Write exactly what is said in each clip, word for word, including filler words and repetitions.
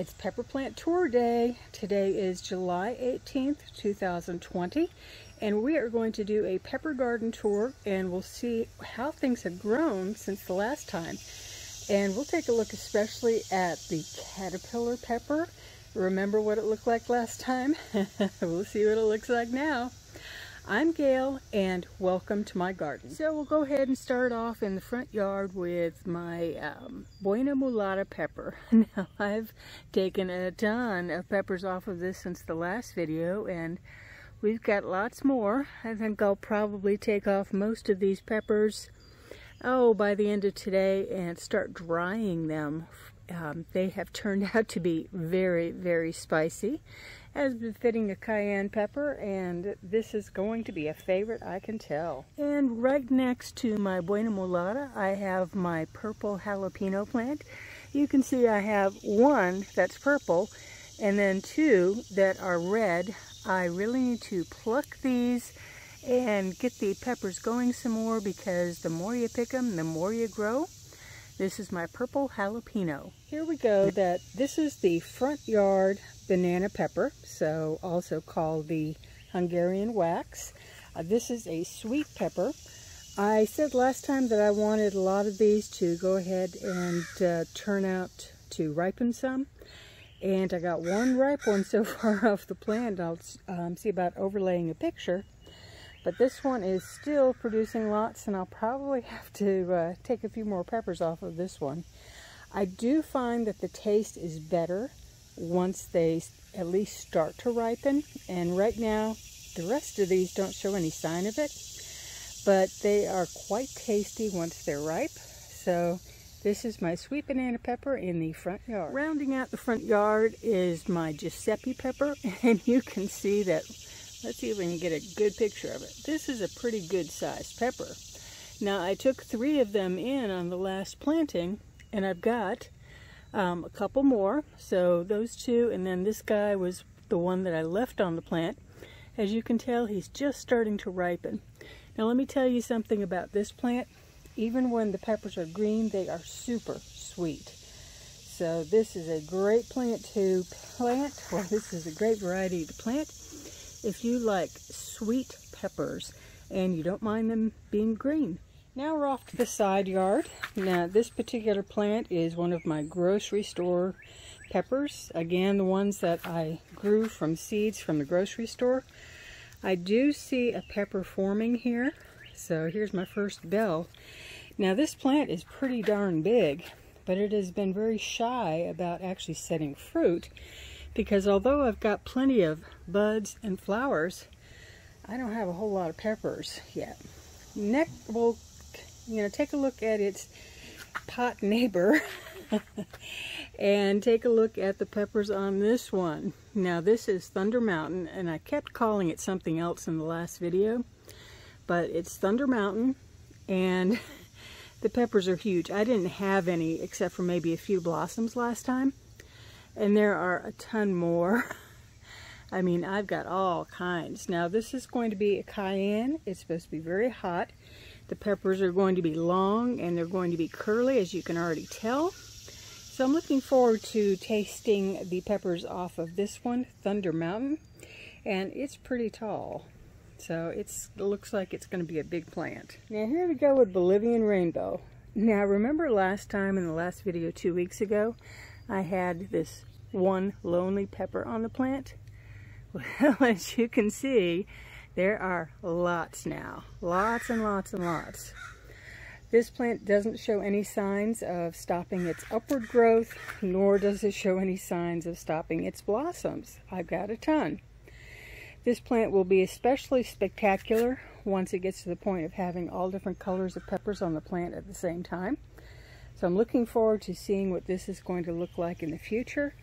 It's Pepper Plant Tour Day. Today is July eighteenth, two thousand twenty, and we are going to do a pepper garden tour, and we'll see how things have grown since the last time. And we'll take a look especially at the Caterpillar pepper. Remember what it looked like last time? We'll see what it looks like now. I'm Gail, and welcome to my garden. So we'll go ahead and start off in the front yard with my um, Buena Mulata pepper. Now, I've taken a ton of peppers off of this since the last video, and we've got lots more. I think I'll probably take off most of these peppers, oh, by the end of today and start drying them. Um, they have turned out to be very, very spicy, as befitting a cayenne pepper, and this is going to be a favorite, I can tell. And right next to my Buena Mulata, I have my purple jalapeno plant. You can see I have one that's purple, and then two that are red. I really need to pluck these and get the peppers going some more, because the more you pick them, the more you grow. This is my purple jalapeno. Here we go. That this is the front yard banana pepper, so also called the Hungarian wax. Uh, this is a sweet pepper. I said last time that I wanted a lot of these to go ahead and uh, turn out to ripen some. And I got one ripe one so far off the plant. I'll um, see about overlaying a picture. But this one is still producing lots, and I'll probably have to uh, take a few more peppers off of this one. I do find that the taste is better once they at least start to ripen, and right now the rest of these don't show any sign of it, but they are quite tasty once they're ripe. So this is my sweet banana pepper in the front yard. Rounding out the front yard is my Giuseppe pepper, and you can see that. Let's see if we can get a good picture of it. This is a pretty good sized pepper. Now, I took three of them in on the last planting, and I've got um, a couple more. So those two, and then this guy was the one that I left on the plant. As you can tell, he's just starting to ripen. Now, let me tell you something about this plant. Even when the peppers are green, they are super sweet. So this is a great plant to plant. Well, this is a great variety to plant. If you like sweet peppers and you don't mind them being green. Now we're off to the side yard. Now, this particular plant is one of my grocery store peppers. Again, the ones that I grew from seeds from the grocery store. I do see a pepper forming here. So here's my first bell. Now, this plant is pretty darn big, but it has been very shy about actually setting fruit, because although I've got plenty of buds and flowers, I don't have a whole lot of peppers yet. Next, we'll you know, take a look at its pot neighbor and take a look at the peppers on this one. Now, this is Thunder Mountain, and I kept calling it something else in the last video, but it's Thunder Mountain, and the peppers are huge. I didn't have any except for maybe a few blossoms last time. And there are a ton more. I mean, I've got all kinds. Now, this is going to be a cayenne. It's supposed to be very hot. The peppers are going to be long, and they're going to be curly, as you can already tell. So I'm looking forward to tasting the peppers off of this one, Thunder Mountain. And it's pretty tall. So it's, it looks like it's going to be a big plant. Now, here we go with Bolivian Rainbow. Now, remember last time, in the last video two weeks ago, I had this one lonely pepper on the plant? Well, as you can see, there are lots now. Lots and lots and lots. This plant doesn't show any signs of stopping its upward growth, nor does it show any signs of stopping its blossoms. I've got a ton. This plant will be especially spectacular once it gets to the point of having all different colors of peppers on the plant at the same time. So I'm looking forward to seeing what this is going to look like in the future.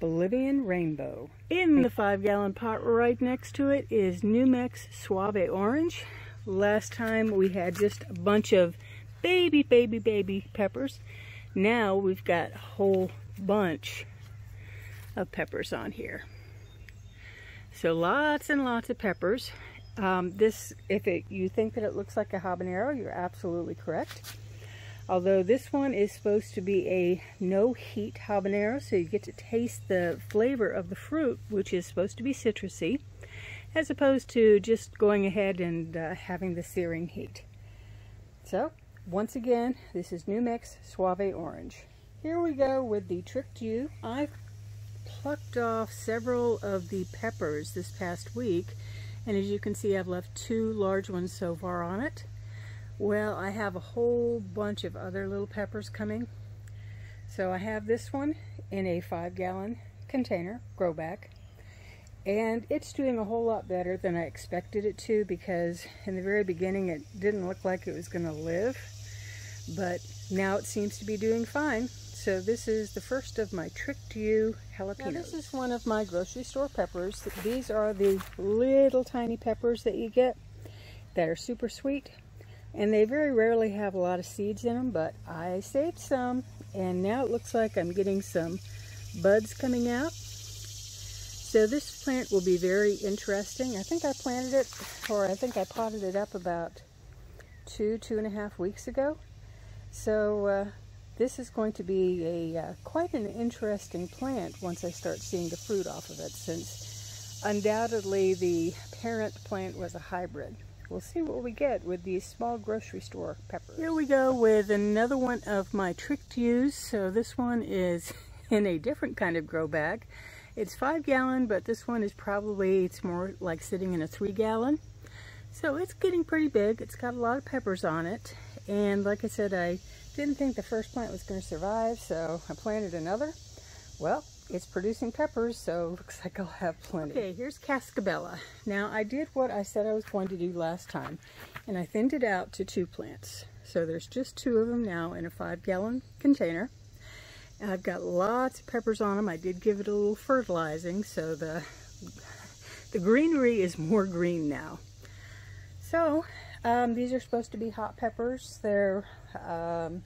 Bolivian Rainbow. In the five gallon pot right next to it is Numex Suave Orange. Last time we had just a bunch of baby, baby, baby peppers. Now we've got a whole bunch of peppers on here. So lots and lots of peppers. Um, this, if it, you think that it looks like a habanero, you're absolutely correct. Although this one is supposed to be a no heat habanero, so you get to taste the flavor of the fruit, which is supposed to be citrusy, as opposed to just going ahead and uh, having the searing heat. So once again, this is Numex Suave Orange. Here we go with the Trickytoo. I've plucked off several of the peppers this past week, and as you can see, I've left two large ones so far on it. Well, I have a whole bunch of other little peppers coming. So I have this one in a five gallon container, grow bag, and it's doing a whole lot better than I expected it to, because in the very beginning it didn't look like it was gonna live, but now it seems to be doing fine. So this is the first of my Trickytoo jalapenos. Now this is one of my grocery store peppers. These are the little tiny peppers that you get that are super sweet. And they very rarely have a lot of seeds in them, but I saved some. And now it looks like I'm getting some buds coming out. So this plant will be very interesting. I think I planted it, or I think I potted it up about two, two and a half weeks ago. So uh, this is going to be a uh, quite an interesting plant once I start seeing the fruit off of it, since undoubtedly the parent plant was a hybrid. We'll see what we get with these small grocery store peppers. Here we go with another one of my Trickytoos. So this one is in a different kind of grow bag. It's five gallon, but this one is probably, it's more like sitting in a three gallon. So it's getting pretty big. It's got a lot of peppers on it. And like I said, I didn't think the first plant was going to survive, so I planted another. Well, it's producing peppers, so it looks like I'll have plenty. Okay, here's Cascabella. Now, I did what I said I was going to do last time, and I thinned it out to two plants. So there's just two of them now in a five-gallon container. And I've got lots of peppers on them. I did give it a little fertilizing, so the, the greenery is more green now. So, um, these are supposed to be hot peppers. They're, um,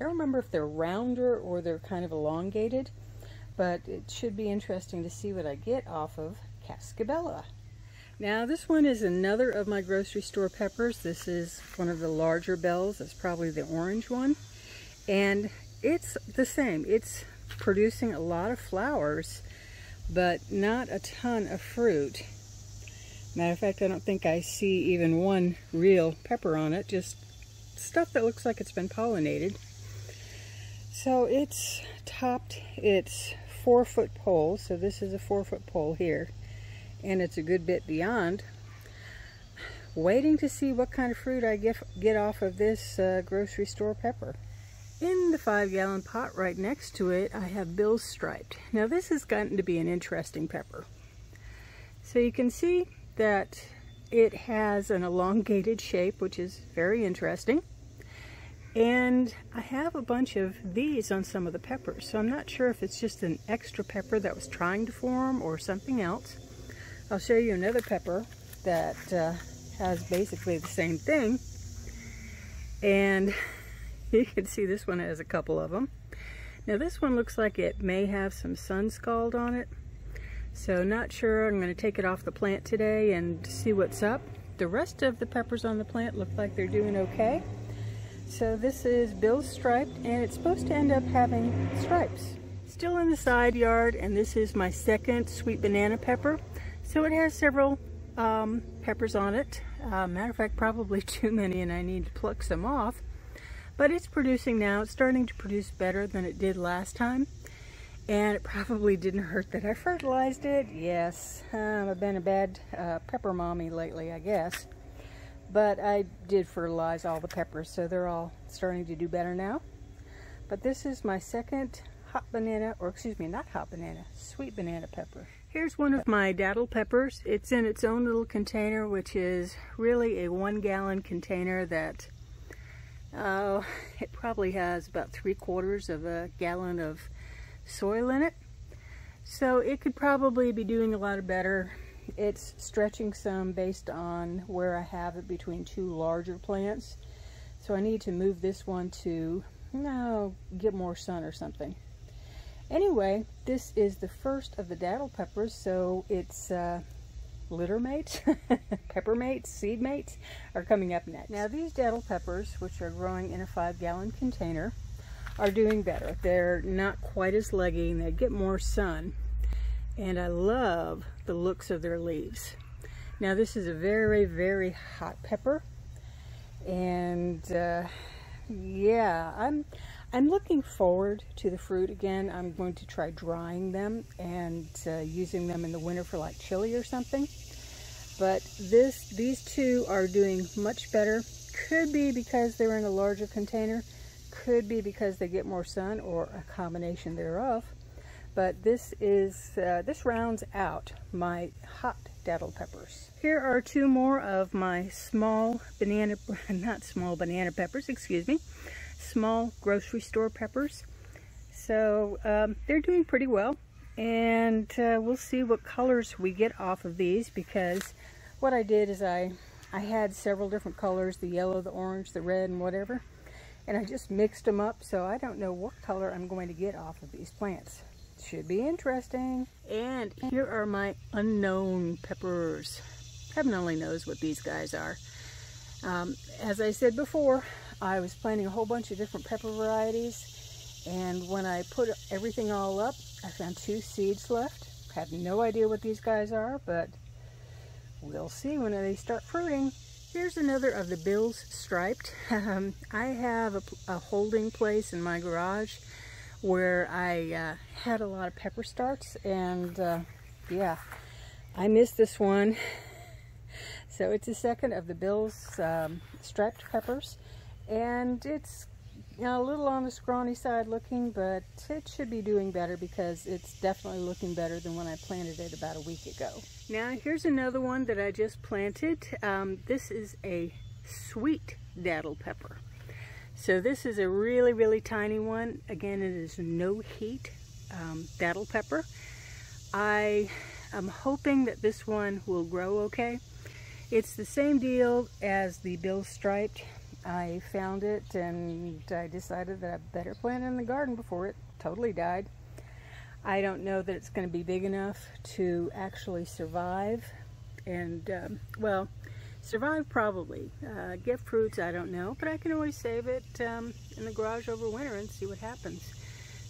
I don't remember if they're rounder or they're kind of elongated, but it should be interesting to see what I get off of Cascabella. Now this one is another of my grocery store peppers. This is one of the larger bells. It's probably the orange one. And it's the same. It's producing a lot of flowers, but not a ton of fruit. Matter of fact, I don't think I see even one real pepper on it, just stuff that looks like it's been pollinated. So it's topped its four foot pole, so this is a four foot pole here, and it's a good bit beyond. Waiting to see what kind of fruit I get, get off of this uh, grocery store pepper. In the five gallon pot right next to it, I have Bill's Striped. Now this has gotten to be an interesting pepper. So you can see that it has an elongated shape, which is very interesting. And I have a bunch of these on some of the peppers, so I'm not sure if it's just an extra pepper that was trying to form or something else. I'll show you another pepper that uh, has basically the same thing. And you can see this one has a couple of them. Now this one looks like it may have some sun scald on it. So not sure, I'm gonna take it off the plant today and see what's up. The rest of the peppers on the plant look like they're doing okay. So this is Bill's Striped, and it's supposed to end up having stripes. Still in the side yard, and this is my second sweet banana pepper. So it has several um, peppers on it. Uh, matter of fact, probably too many, and I need to pluck some off. But it's producing now. It's starting to produce better than it did last time. And it probably didn't hurt that I fertilized it. Yes, um, I've been a bad uh, pepper mommy lately, I guess. But I did fertilize all the peppers, so they're all starting to do better now. But this is my second hot banana, or excuse me, not hot banana, sweet banana pepper. Here's one of my datil peppers. It's in its own little container, which is really a one gallon container that, oh, uh, it probably has about three quarters of a gallon of soil in it. So it could probably be doing a lot of better. It's stretching some based on where I have it between two larger plants. So I need to move this one to, no, get more sun or something. Anyway, this is the first of the datil peppers, so it's uh, litter mates, pepper mates, seed mates are coming up next. Now these datil peppers, which are growing in a five gallon container, are doing better. They're not quite as leggy and they get more sun. And I love the looks of their leaves. Now this is a very, very hot pepper. And uh, yeah, I'm, I'm looking forward to the fruit again. I'm going to try drying them and uh, using them in the winter for like chili or something. But this, these two are doing much better. Could be because they're in a larger container. Could be because they get more sun or a combination thereof. But this is uh, this rounds out my hot datil peppers. Here are two more of my small banana, not small banana peppers, excuse me, small grocery store peppers. So um, they're doing pretty well, and uh, we'll see what colors we get off of these, because what I did is I I had several different colors, the yellow, the orange, the red, and whatever, and I just mixed them up. So I don't know what color I'm going to get off of these plants. Should be interesting. And here are my unknown peppers. Heaven only knows what these guys are. Um, as I said before, I was planting a whole bunch of different pepper varieties, and when I put everything all up, I found two seeds left. Have no idea what these guys are, but we'll see when they start fruiting. Here's another of the Bill's Striped. Um, I have a, a holding place in my garage where I uh, had a lot of pepper starts, and uh, yeah, I missed this one. So it's the second of the Bill's um, striped peppers, and it's, you know, a little on the scrawny side looking, but it should be doing better because it's definitely looking better than when I planted it about a week ago. Now here's another one that I just planted. Um, this is a sweet datil pepper. So this is a really, really tiny one. Again, it is no heat um, datil pepper. I am hoping that this one will grow okay. It's the same deal as the Bill's Striped. I found it and I decided that I better plant it in the garden before it totally died. I don't know that it's going to be big enough to actually survive. And, um, well, survive probably. Uh, get fruits, I don't know, but I can always save it um, in the garage over winter and see what happens.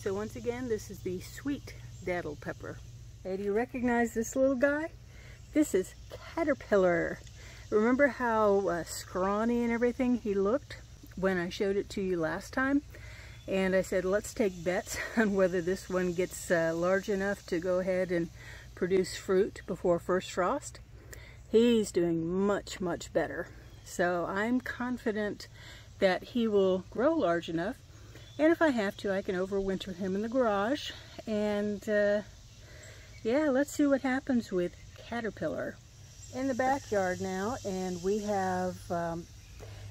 So once again, this is the sweet datil pepper. Hey, do you recognize this little guy? This is Caterpillar. Remember how uh, scrawny and everything he looked when I showed it to you last time? And I said, let's take bets on whether this one gets uh, large enough to go ahead and produce fruit before first frost. He's doing much, much better. So I'm confident that he will grow large enough. And if I have to, I can overwinter him in the garage. And uh, yeah, let's see what happens with Caterpillar. In the backyard now, and we have, um,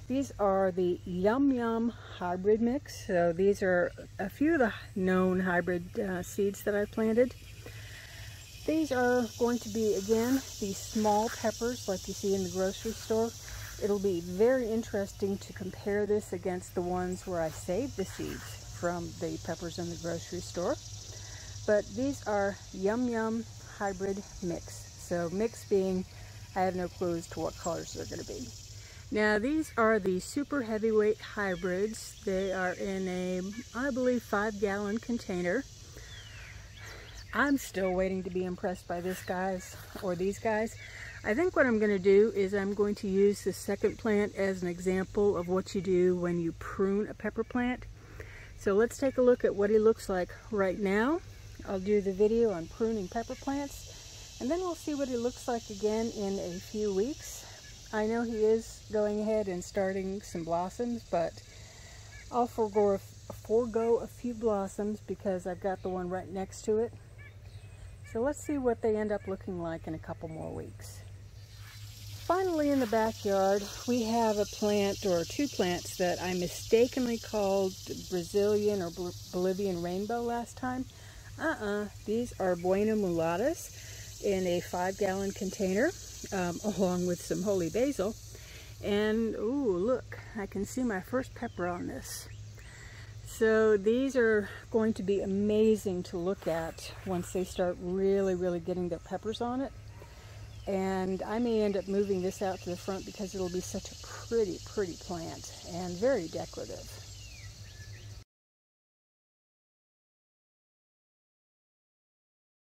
these are the Yum Yum hybrid mix. So these are a few of the known hybrid uh, seeds that I planted. These are going to be, again, these small peppers like you see in the grocery store. It'll be very interesting to compare this against the ones where I saved the seeds from the peppers in the grocery store. But these are Yum Yum hybrid mix. So mix being, I have no clue as to what colors they're going to be. Now these are the super heavyweight hybrids. They are in a, I believe, five gallon container. I'm still waiting to be impressed by this guys, or these guys. I think what I'm going to do is I'm going to use the second plant as an example of what you do when you prune a pepper plant. So let's take a look at what he looks like right now. I'll do the video on pruning pepper plants, and then we'll see what he looks like again in a few weeks. I know he is going ahead and starting some blossoms, but I'll forego a, forego a few blossoms because I've got the one right next to it. So let's see what they end up looking like in a couple more weeks. Finally, in the backyard, we have a plant or two plants that I mistakenly called Brazilian or Bolivian Rainbow last time. Uh-uh, these are Buena Mulatas in a five-gallon container, um, along with some holy basil. And, ooh, look, I can see my first pepper on this. So these are going to be amazing to look at once they start really, really getting their peppers on it. And I may end up moving this out to the front because it'll be such a pretty, pretty plant and very decorative.